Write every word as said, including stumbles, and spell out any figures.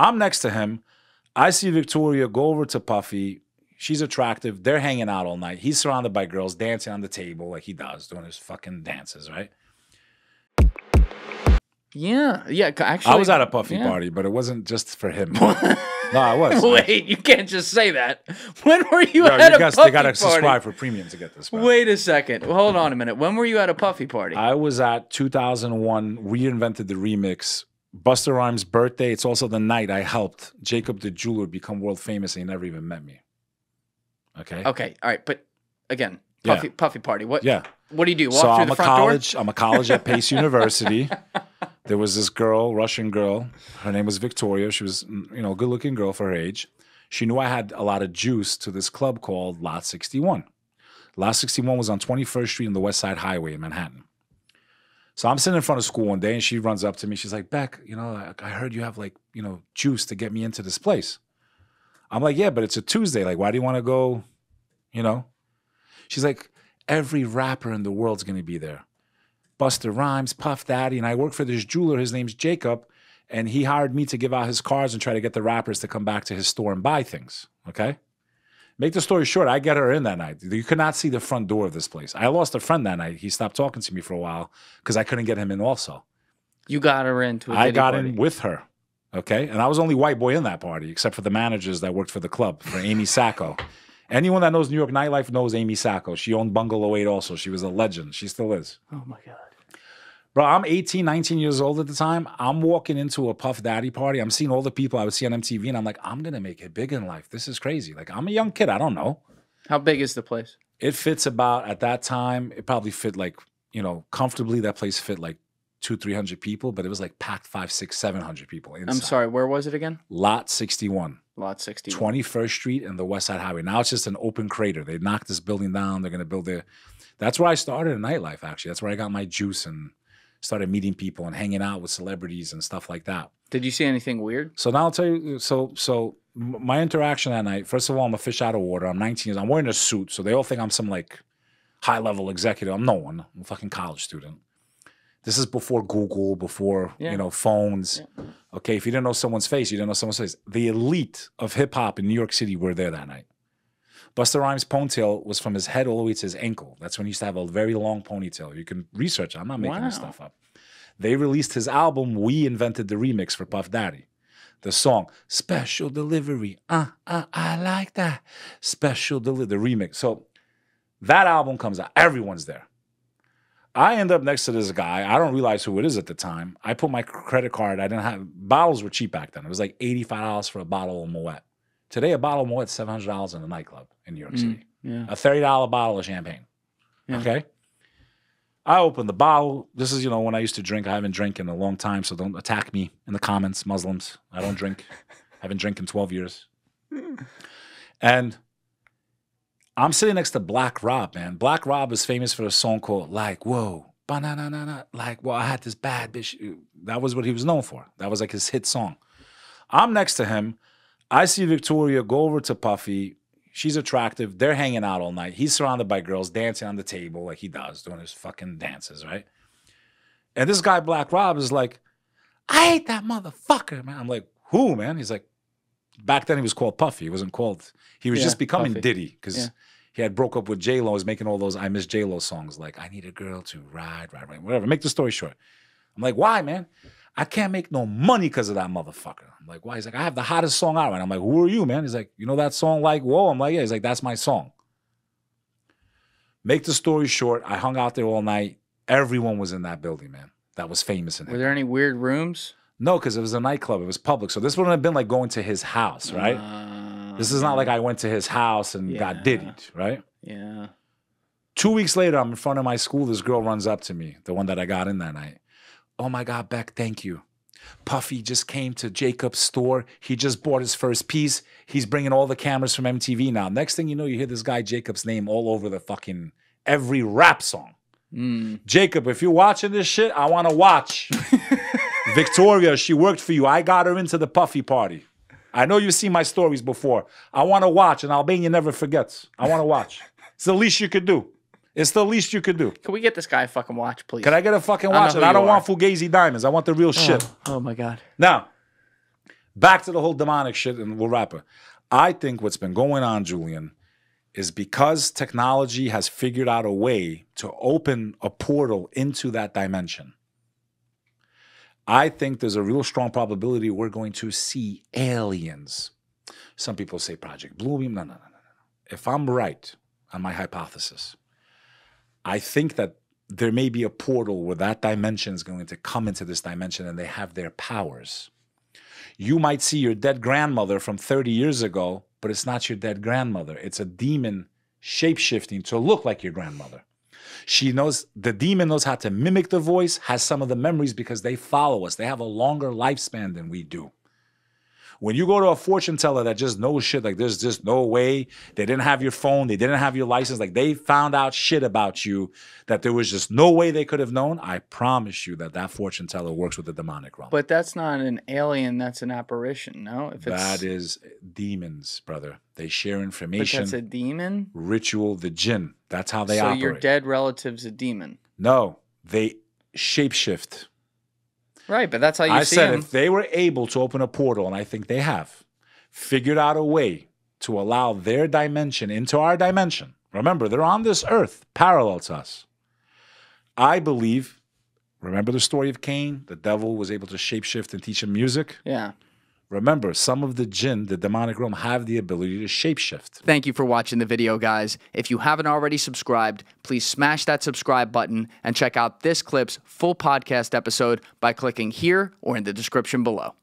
I'm next to him. I see Victoria go over to Puffy. She's attractive. They're hanging out all night. He's surrounded by girls, dancing on the table like he does, doing his fucking dances, right? Yeah, yeah. Actually, I was at a Puffy yeah. party, but it wasn't just for him. No, I was. Wait, I, you can't just say that. When were you yo, at you a guys, Puffy they gotta party? You got to subscribe for premium to get this. Back. Wait a second. Well, hold on a minute. When were you at a Puffy party? I was at two thousand one. Reinvented the Remix. Busta Rhymes' birthday. It's also the night I helped Jacob the Jeweler become world famous, and he never even met me. Okay. Okay. All right. But again, Puffy, yeah. Puffy party. What? Yeah. What do you do? Walk so through I'm the front a college. Door? I'm a college at Pace University. There was this girl, Russian girl. Her name was Victoria. She was, you know, a good-looking girl for her age. She knew I had a lot of juice to this club called Lot sixty-one. Lot sixty-one was on twenty-first street on the West Side Highway in Manhattan. So I'm sitting in front of school one day, and she runs up to me. She's like, Beck, you know, I, I heard you have, like, you know, juice to get me into this place. I'm like, yeah, but it's a Tuesday. Like, why do you want to go, you know? She's like, every rapper in the world's going to be there. Busta Rhymes, Puff Daddy, and I work for this jeweler. His name's Jacob, and he hired me to give out his cards and try to get the rappers to come back to his store and buy things, okay? Make the story short, I get her in that night. You could not see the front door of this place. I lost a friend that night. He stopped talking to me for a while because I couldn't get him in also. You got her into a I got party. in with her, okay? And I was the only white boy in that party except for the managers that worked for the club, for Amy Sacco. Anyone that knows New York nightlife knows Amy Sacco. She owned Bungalow eight also. She was a legend. She still is. Oh, my God. Bro, I'm eighteen, nineteen years old at the time. I'm walking into a Puff Daddy party. I'm seeing all the people I would see on M T V, and I'm like, I'm going to make it big in life. This is crazy. Like, I'm a young kid. I don't know. How big is the place? It fits about, at that time, it probably fit like, you know, comfortably. That place fit like two, three hundred people, but it was like packed five, six, seven hundred people inside. I'm sorry, where was it again? Lot sixty-one. Lot sixty-one. twenty-first street and the West Side Highway. Now it's just an open crater. They knocked this building down. They're going to build a... That's where I started in nightlife, actually. That's where I got my juice and started meeting people and hanging out with celebrities and stuff like that. Did you see anything weird? So now I'll tell you. So so my interaction that night, first of all, I'm a fish out of water. I'm nineteen years old. I'm wearing a suit, so they all think I'm some like high-level executive. I'm no one. I'm a fucking college student. This is before Google, before, yeah. you know, phones. Yeah. Okay, if you didn't know someone's face, you didn't know someone's face. The elite of hip-hop in New York City were there that night. Busta Rhymes' ponytail was from his head all the way to his ankle. That's when he used to have a very long ponytail. You can research it. I'm not making wow. this stuff up. They released his album, We Invented the Remix, for Puff Daddy. The song, Special Delivery. Uh, uh, I like that. Special Delivery, the remix. So that album comes out. Everyone's there. I end up next to this guy. I don't realize who it is at the time. I put my credit card. I didn't have... Bottles were cheap back then. It was like eighty-five dollars for a bottle of Moet. Today, a bottle of Moet is seven hundred dollars in a nightclub in New York mm, City. Yeah. A thirty dollar bottle of champagne. Yeah. Okay? I open the bottle. This is, you know, when I used to drink. I haven't drank in a long time, so don't attack me in the comments, Muslims. I don't drink. I haven't drank in twelve years. And I'm sitting next to Black Rob, man. Black Rob is famous for a song called Like Whoa, Banana, Like Whoa, I had this bad bitch. That was what he was known for. That was like his hit song. I'm next to him. I see Victoria go over to Puffy. She's attractive. They're hanging out all night. He's surrounded by girls, dancing on the table like he does, doing his fucking dances, right? And this guy, Black Rob, is like, I hate that motherfucker, man. I'm like, who, man? He's like, back then he was called Puffy. He wasn't called, he was yeah, just becoming Puffy. Diddy because yeah. he had broke up with J-Lo. He was making all those I Miss J-Lo songs like, I need a girl to ride, ride, ride, whatever. Make the story short. I'm like, why, man? I can't make no money because of that motherfucker. I'm like, why? He's like, I have the hottest song out right now. I'm like, who are you, man? He's like, you know that song, Like Whoa? I'm like, yeah. He's like, that's my song. Make the story short, I hung out there all night. Everyone was in that building, man. That was famous in there. Were there any weird rooms? No, because it was a nightclub. It was public. So this wouldn't have been like going to his house, right? Uh, this is not like I went to his house and yeah. got diddied, right? Yeah. Two weeks later, I'm in front of my school. This girl runs up to me, the one that I got in that night. Oh my God, Beck, thank you. Puffy just came to Jacob's store. He just bought his first piece. He's bringing all the cameras from M T V now. Next thing you know, you hear this guy Jacob's name all over the fucking every rap song. Mm. Jacob, if you're watching this shit, I want to watch. Victoria, she worked for you. I got her into the Puffy party. I know you've seen my stories before. I want to watch, and Albania never forgets. I want to watch. It's the least you could do. It's the least you could do. Can we get this guy a fucking watch, please? Can I get a fucking watch? I, I don't want Fugazi diamonds. I want the real oh, shit. Oh, my God. Now, Back to the whole demonic shit, and we'll wrap it. I think what's been going on, Julian, is because technology has figured out a way to open a portal into that dimension, I think there's a real strong probability we're going to see aliens. Some people say Project Blue Beam. No, no, no, no, no. If I'm right on my hypothesis, I think that there may be a portal where that dimension is going to come into this dimension and they have their powers. You might see your dead grandmother from thirty years ago, but it's not your dead grandmother. It's a demon shape-shifting to look like your grandmother. She knows, the demon knows how to mimic the voice, has some of the memories because they follow us. They have a longer lifespan than we do. When you go to a fortune teller that just knows shit, like there's just no way, they didn't have your phone, they didn't have your license, like they found out shit about you that there was just no way they could have known, I promise you that that fortune teller works with the demonic realm. But that's not an alien, that's an apparition, no? If it's... That is demons, brother. They share information. But that's a demon? Ritual, the jinn. That's how they so operate. So your dead relative's a demon? No, they shapeshift. Right, but that's how you I see said him. If they were able to open a portal, and I think they have, figured out a way to allow their dimension into our dimension. Remember, they're on this earth, parallel to us. I believe, remember the story of Cain? The devil was able to shapeshift and teach him music? Yeah. Remember, some of the jinn, the demonic realm, have the ability to shapeshift. Thank you for watching the video, guys. If you haven't already subscribed, please smash that subscribe button and check out this clip's full podcast episode by clicking here or in the description below.